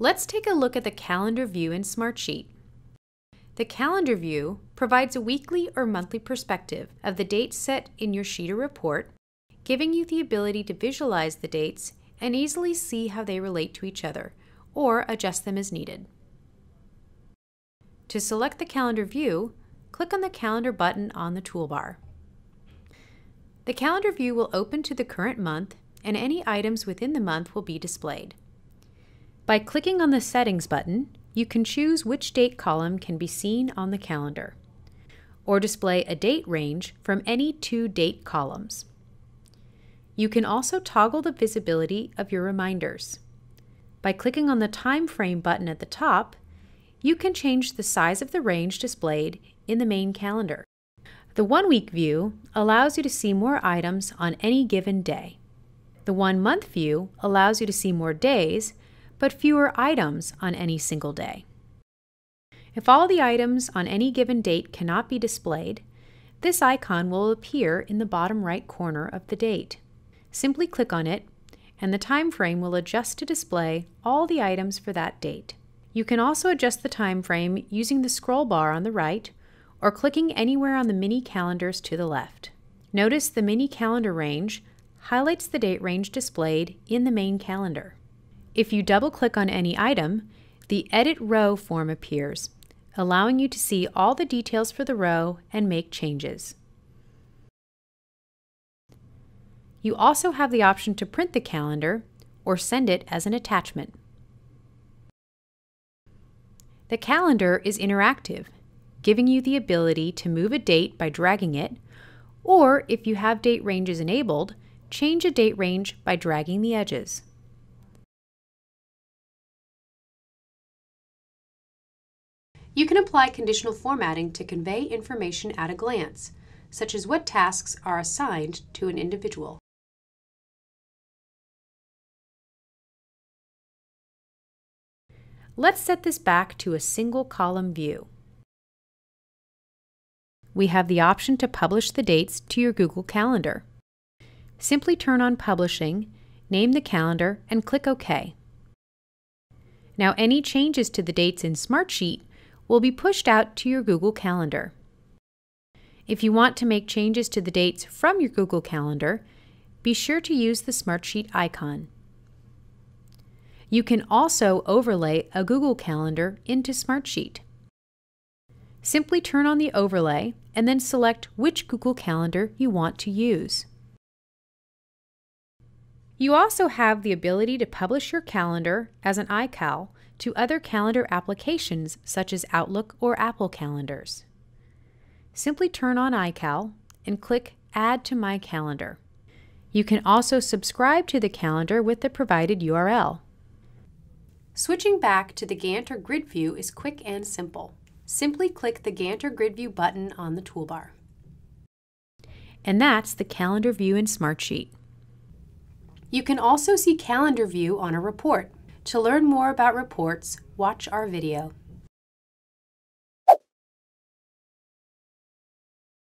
Let's take a look at the calendar view in Smartsheet. The calendar view provides a weekly or monthly perspective of the dates set in your sheet or report, giving you the ability to visualize the dates and easily see how they relate to each other, or adjust them as needed. To select the calendar view, click on the calendar button on the toolbar. The calendar view will open to the current month, and any items within the month will be displayed. By clicking on the Settings button, you can choose which date column can be seen on the calendar, or display a date range from any two date columns. You can also toggle the visibility of your reminders. By clicking on the Time Frame button at the top, you can change the size of the range displayed in the main calendar. The one-week view allows you to see more items on any given day. The one-month view allows you to see more days, but fewer items on any single day. If all the items on any given date cannot be displayed, this icon will appear in the bottom right corner of the date. Simply click on it, and the time frame will adjust to display all the items for that date. You can also adjust the time frame using the scroll bar on the right or clicking anywhere on the mini calendars to the left. Notice the mini calendar range highlights the date range displayed in the main calendar. If you double-click on any item, the Edit Row form appears, allowing you to see all the details for the row and make changes. You also have the option to print the calendar or send it as an attachment. The calendar is interactive, giving you the ability to move a date by dragging it, or if you have date ranges enabled, change a date range by dragging the edges. You can apply conditional formatting to convey information at a glance, such as what tasks are assigned to an individual. Let's set this back to a single column view. We have the option to publish the dates to your Google Calendar. Simply turn on Publishing, name the calendar, and click OK. Now any changes to the dates in Smartsheet will be pushed out to your Google Calendar. If you want to make changes to the dates from your Google Calendar, be sure to use the Smartsheet icon. You can also overlay a Google Calendar into Smartsheet. Simply turn on the overlay and then select which Google Calendar you want to use. You also have the ability to publish your calendar as an iCal to other calendar applications such as Outlook or Apple calendars. Simply turn on iCal and click Add to My Calendar. You can also subscribe to the calendar with the provided URL. Switching back to the Gantt or Grid View is quick and simple. Simply click the Gantt or Grid View button on the toolbar. And that's the calendar view in Smartsheet. You can also see calendar view on a report. To learn more about reports, watch our video.